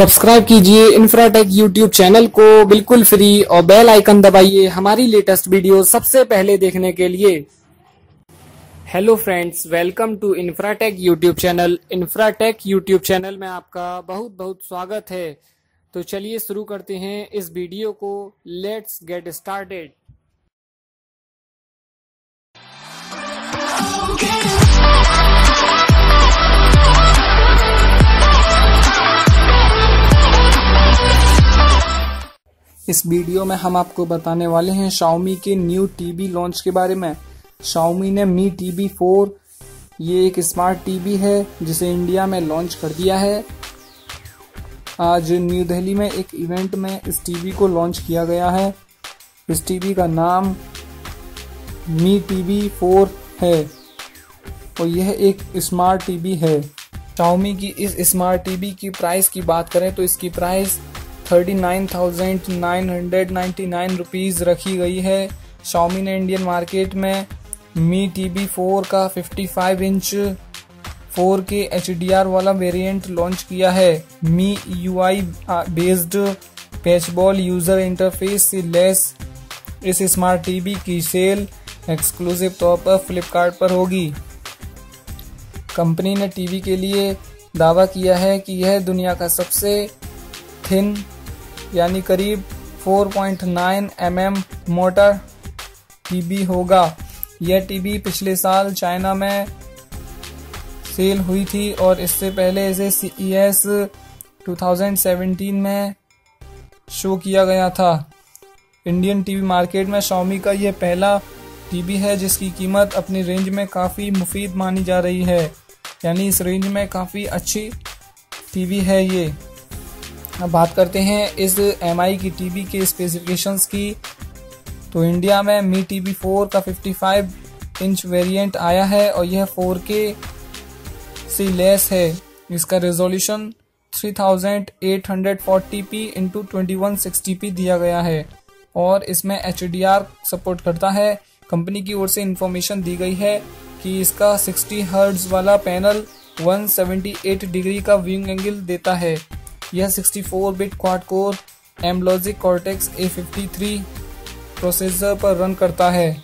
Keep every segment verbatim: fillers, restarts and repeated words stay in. Subscribe कीजिए Infratech YouTube channel को बिल्कुल फ्री और बेल आइकन दबाइए हमारी लेटेस्ट वीडियो सबसे पहले देखने के लिए। Hello friends, welcome to Infratech YouTube channel. Infratech YouTube channel में आपका बहुत बहुत स्वागत है। तो चलिए शुरू करते हैं इस वीडियो को। Let's get started. इस वीडियो में हम आपको बताने वाले हैं Xiaomi के न्यू टीवी लॉन्च के बारे में। Xiaomi ने Mi टीवी फोर, ये एक स्मार्ट टीवी है जिसे इंडिया में लॉन्च कर दिया है। आज न्यू दिल्ली में एक इवेंट में इस टीवी को लॉन्च किया गया है। इस टीवी का नाम Mi टीवी फोर है और यह एक स्मार्ट टीवी है। Xiaomi की इस स्मार्ट टीवी की प्राइस की बात करें तो इसकी प्राइस उनतालीस हज़ार नौ सौ निन्यानवे रुपीस रखी गई है। Xiaomi ने इंडियन मार्केट में Mi टीवी फोर का पचपन inch four K H D R वाला वेरिएंट लॉन्च किया है। M I U I based PatchWall user interface से लेस इस स्मार्ट टीवी की सेल एक्सक्लूसिव तौर पर फ्लिपकार्ट पर होगी। कंपनी ने टीवी के लिए दावा किया है कि यह दुनिया का सबसे थिन यानी करीब चार पॉइंट नौ एम एम मोटा टीवी होगा। यह टीवी पिछले साल चाइना में सेल हुई थी और इससे पहले इसे सी ई एस दो हज़ार सत्रह में शो किया गया था। इंडियन टीवी मार्केट में Xiaomi का यह पहला टीवी है जिसकी कीमत अपनी रेंज में काफ़ी मुफीद मानी जा रही है, यानी इस रेंज में काफ़ी अच्छी टीवी है ये। अब बात करते हैं इस एम आई की टीवी के स्पेसिफिकेशंस की। तो इंडिया में Mi टीवी फोर का पचपन इंच वेरिएंट आया है और यह फोर के से लेस है। इसका resolution thirty eight forty P into twenty one sixty P दिया गया है और इसमें एच डी आर सपोर्ट करता है। कंपनी की ओर से इंफॉर्मेशन दी गई है कि इसका सिक्सटी हर्ट्ज वाला पैनल एक सौ अठहत्तर डिग्री का व्यूइंग एंगल देता है। यह sixty four bit quad core M logic Cortex A fifty three processor पर रन करता है,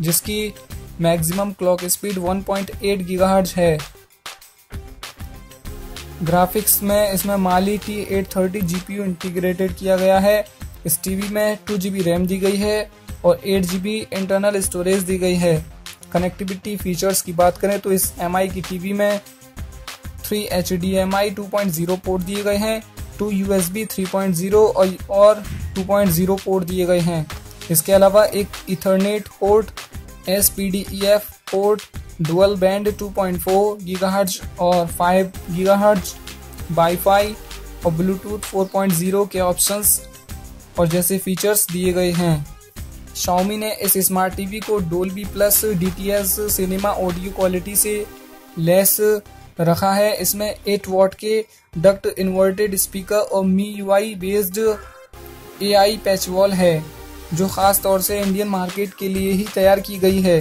जिसकी maximum clock speed one point eight gigahertz है। ग्राफिक्स में इसमें Mali T eight thirty G P U integrated किया गया है। इस टीवी में टू जी बी रैम दी गई है और eight G B internal storage दी गई है। कनेक्टिविटी फीचर्स की बात करें तो इस एम आई की टीवी में three H D M I two point zero port दिए गए हैं, two U S B three point zero और टू पॉइंट ज़ीरो पोर्ट दिए गए हैं। इसके अलावा एक Ethernet port, S P D I F port, dual band two point four gigahertz और फाइव गीगाहर्ट्ज, वाईफाई और ब्लूटूथ फोर पॉइंट ज़ीरो के ऑप्शंस और जैसे फीचर्स दिए गए हैं। Xiaomi ने इस स्मार्ट टीवी को Dolby plus D T S cinema audio quality से लेस रखा है। इसमें एट वाट के डक्ट इन्वर्टेड स्पीकर और M I U I based A I PatchWall है, जो ख़ास तौर से इंडियन मार्केट के लिए ही तैयार की गई है।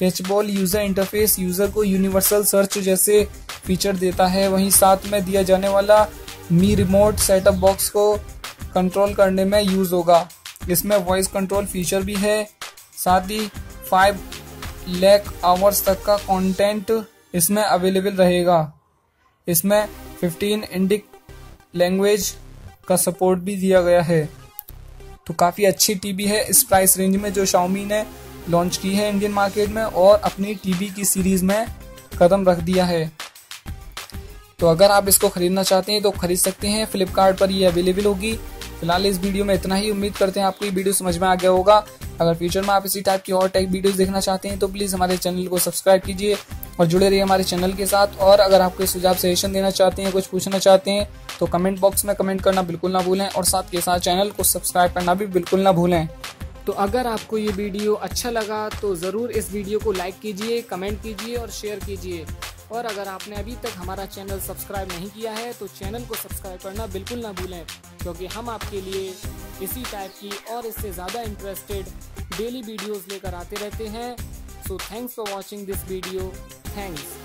पैचबॉल यूज़र इंटरफेस यूज़र को यूनिवर्सल सर्च जैसे फीचर देता है। वहीं साथ में दिया जाने वाला Mi रिमोट सेटअप बॉक्स को कंट्रोल करने में यूज़ होगा। इसमें वॉइस कंट्रोल फीचर भी है। साथ ही फाइव लाख आवर्स तक का कॉन्टेंट इसमें अवेलेबल रहेगा। इसमें पंद्रह इंडिक लैंग्वेज का सपोर्ट भी दिया गया है। तो काफ़ी अच्छी टीवी है इस प्राइस रेंज में जो Xiaomi ने लॉन्च की है इंडियन मार्केट में और अपनी टीवी की सीरीज़ में कदम रख दिया है। तो अगर आप इसको ख़रीदना चाहते हैं तो ख़रीद सकते हैं। फ्लिपकार्ट पर ये अवेलेबल होगी। फिलहाल इस वीडियो में इतना ही। उम्मीद करते हैं आपको ये वीडियो समझ में आ गया होगा। अगर फ्यूचर में आप इसी टाइप की और टेक वीडियोस देखना चाहते हैं तो प्लीज़ हमारे चैनल को सब्सक्राइब कीजिए और जुड़े रहिए हमारे चैनल के साथ। और अगर आप कोई सुझाव सजेशन देना चाहते हैं, कुछ पूछना चाहते हैं तो कमेंट बॉक्स में कमेंट करना बिल्कुल ना भूलें और साथ के साथ चैनल को सब्सक्राइब करना भी बिल्कुल ना भूलें। तो अगर आपको ये वीडियो अच्छा लगा तो ज़रूर इस वीडियो को लाइक कीजिए, कमेंट कीजिए और शेयर कीजिए। और अगर आपने अभी तक हमारा चैनल सब्सक्राइब नहीं किया है तो चैनल को सब्सक्राइब करना बिल्कुल ना भूलें, क्योंकि हम आपके लिए इसी टाइप की और इससे ज़्यादा इंटरेस्टेड डेली वीडियोस लेकर आते रहते हैं। So thanks for watching this video. Thanks.